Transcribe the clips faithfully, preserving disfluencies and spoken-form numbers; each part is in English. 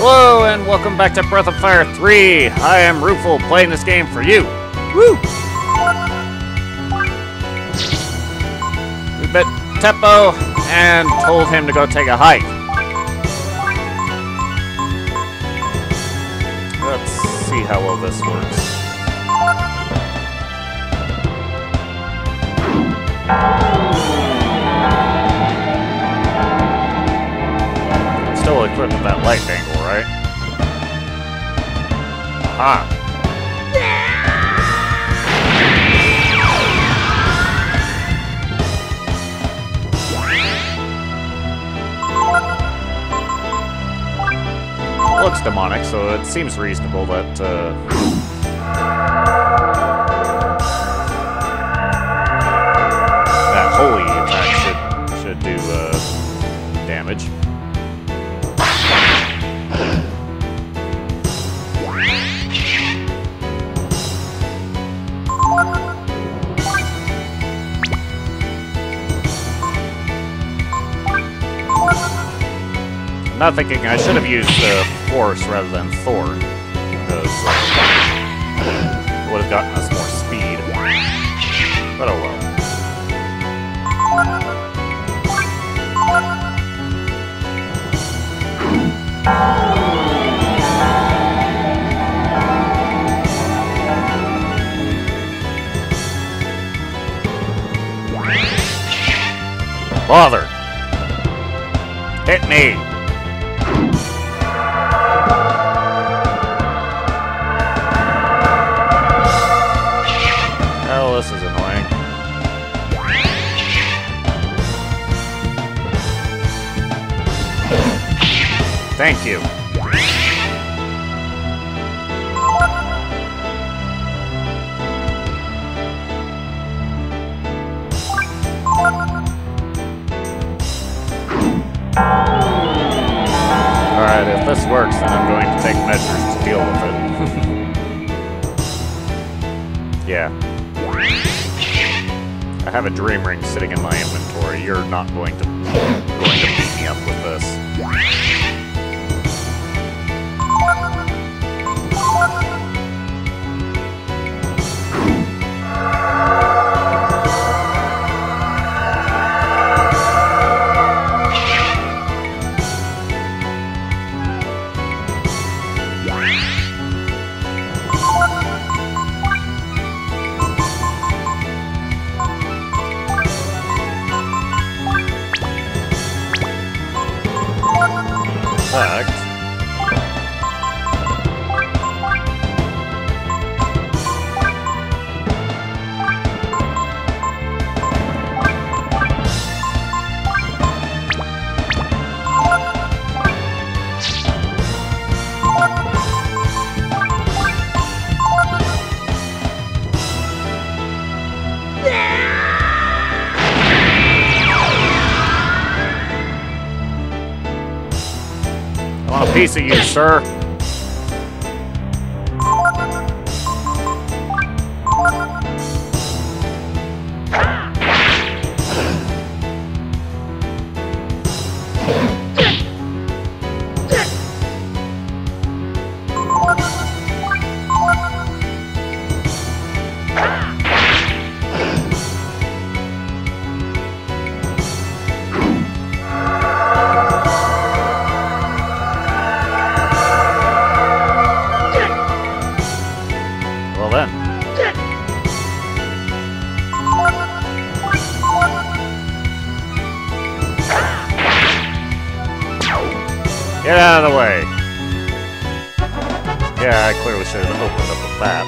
Hello and welcome back to Breath of Fire three. I am Ryufl, playing this game for you. Woo! We bit Teepo and told him to go take a hike. Let's see how well this works. Still equipped with that light angle. Right? Aha! It looks demonic, so it seems reasonable that, uh... that holy attack should, should do, uh, damage. Not thinking I should have used the uh, force rather than Thor, because uh, it would have gotten us more speed. But oh well. Bother! Hit me! Thank you. Alright, if this works, then I'm going to take measures to deal with it. Yeah. I have a dream ring sitting in my inventory. You're not going to, going to beat me up with this. Piece of you, sir. Get out of the way! Yeah, I clearly should have opened up with that,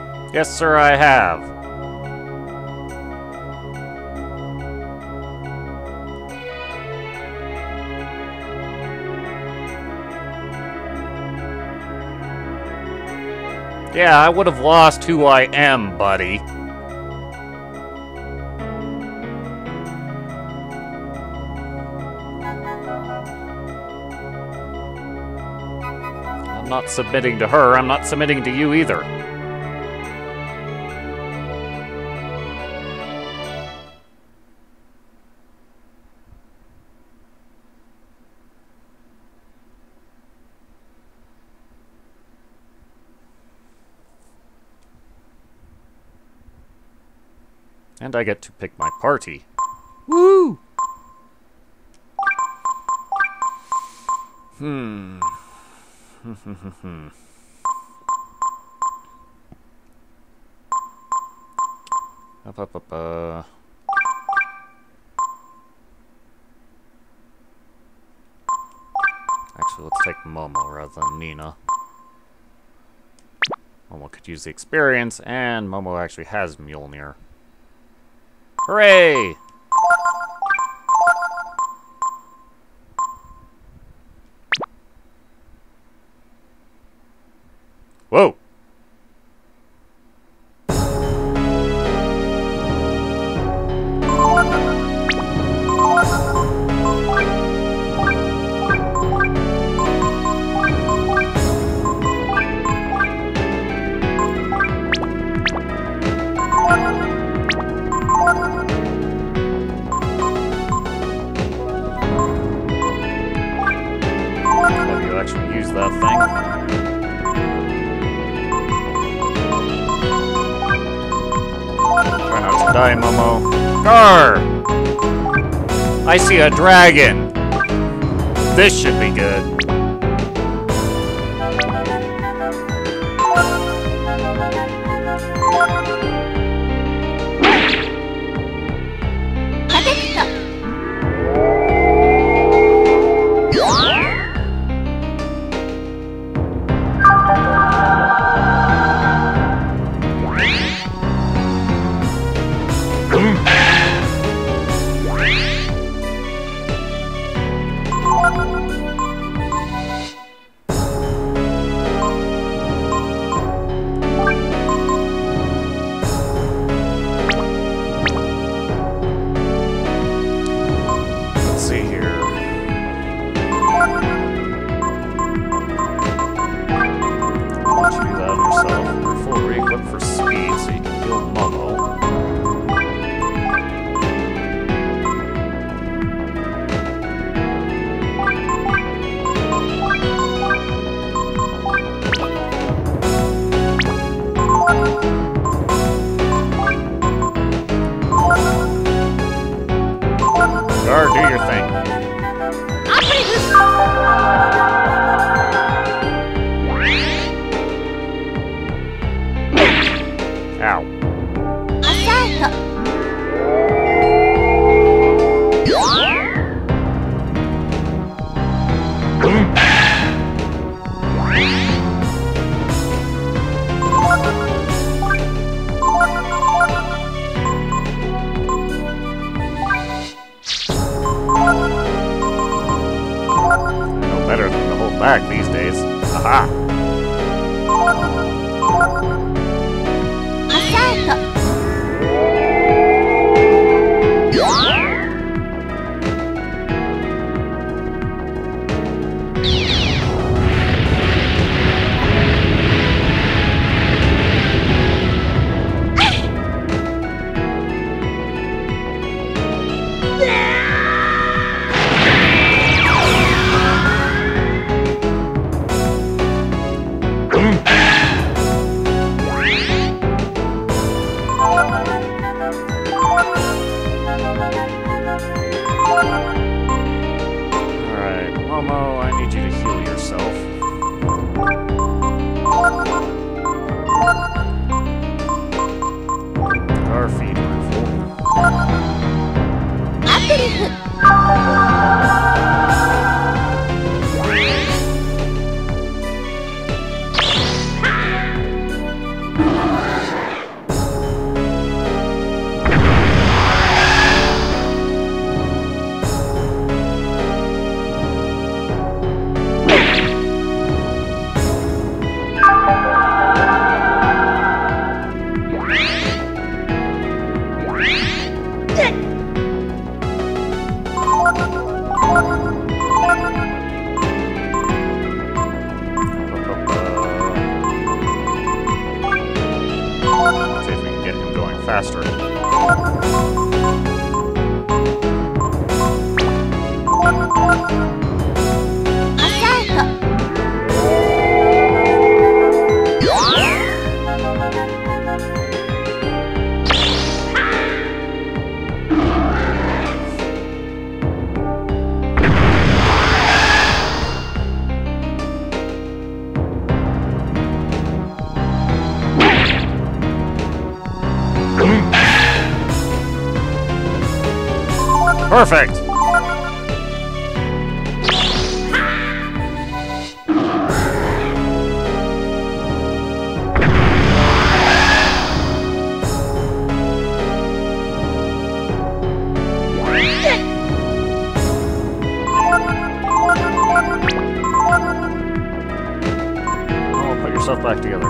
but... Eesh. Yes, sir, I have. Yeah, I would have lost who I am, buddy. not submitting to her. I'm not submitting to you either. And I get to pick my party. Woo! Hmm. up, up, up, uh. Actually, let's take Momo rather than Nina. Momo could use the experience, and Momo actually has Mjolnir. Hooray! Whoa! Die, Momo. Gar! I see a dragon! This should be good. faster. Perfect! Oh, put yourself back together.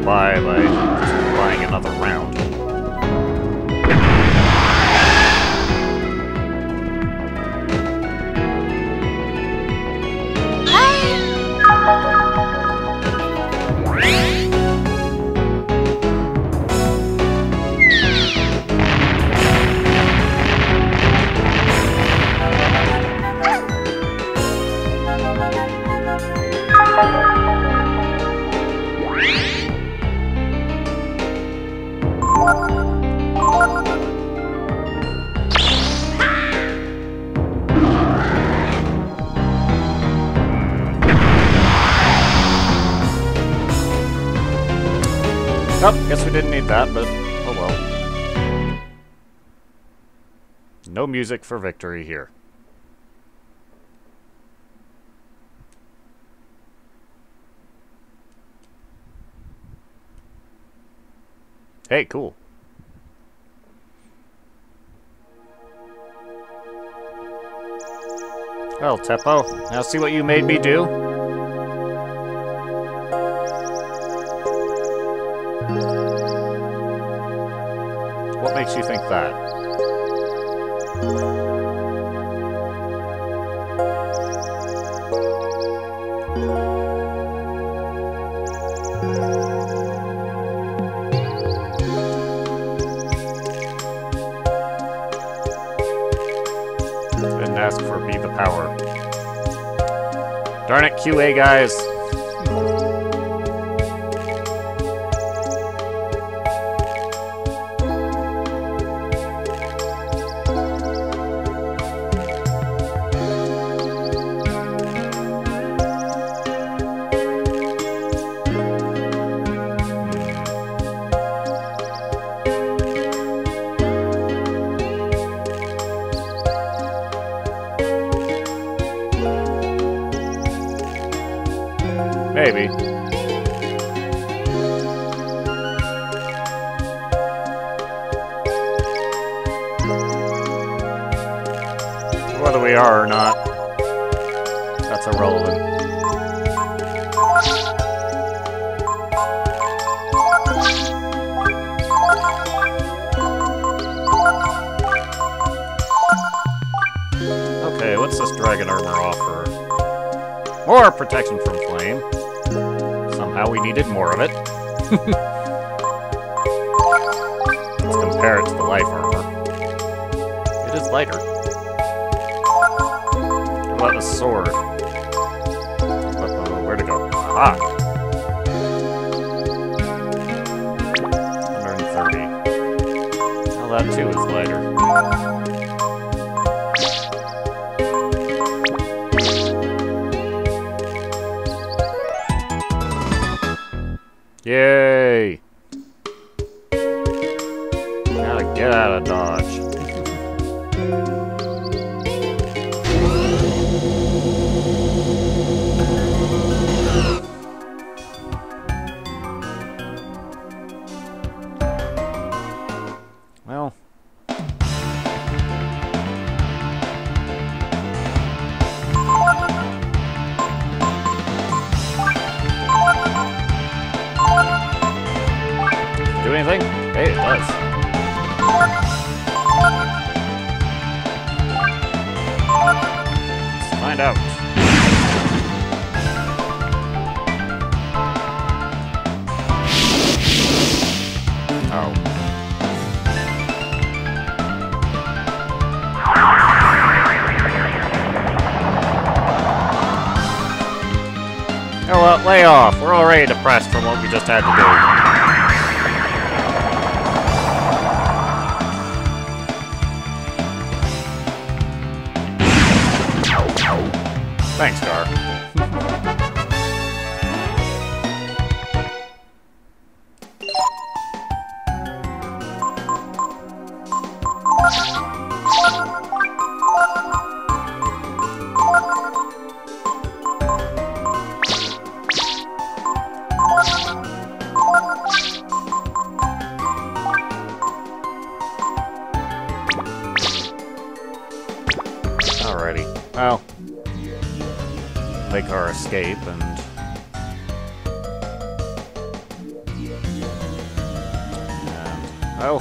get by by just buying another round. Oh, guess we didn't need that, but oh well. No music for victory here. Hey, cool. Well, Teepo, now see what you made me do? What makes you think that? Didn't ask for be the power. Darn it, Q A guys! Maybe. Whether we are or not, that's irrelevant. Okay, what's this dragon armor offer? More protection from flame. Somehow we needed more of it. Let's compare it to the life armor. It is lighter. How about a sword? Uh-oh, where to go? Aha! one hundred thirty. Well, that too is lighter. Yay! Gotta get out of Dodge. Well. Anything? Hey, it does. Let's find out. Oh. Oh well, lay off. We're already depressed from what we just had to do. Thanks, Carl. Alrighty. Well. Make our escape and Oh.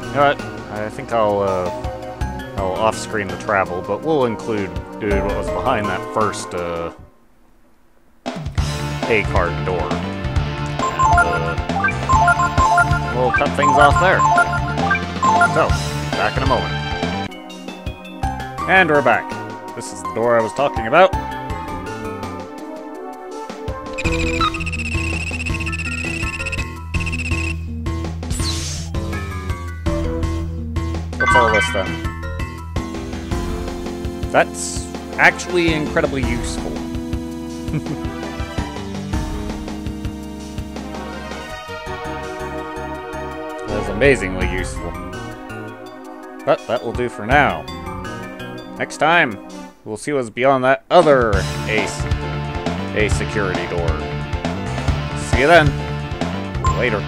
You know what? I think I'll, uh, I'll off-screen the travel, but we'll include, dude, what was behind that first, uh, A-card door. And, uh, we'll cut things off there. So, back in a moment. And we're back. This is the door I was talking about. What's all this then? That's actually incredibly useful. That is amazingly useful. But that will do for now. Next time, we'll see what's beyond that other ace, a security door. See you then. Later.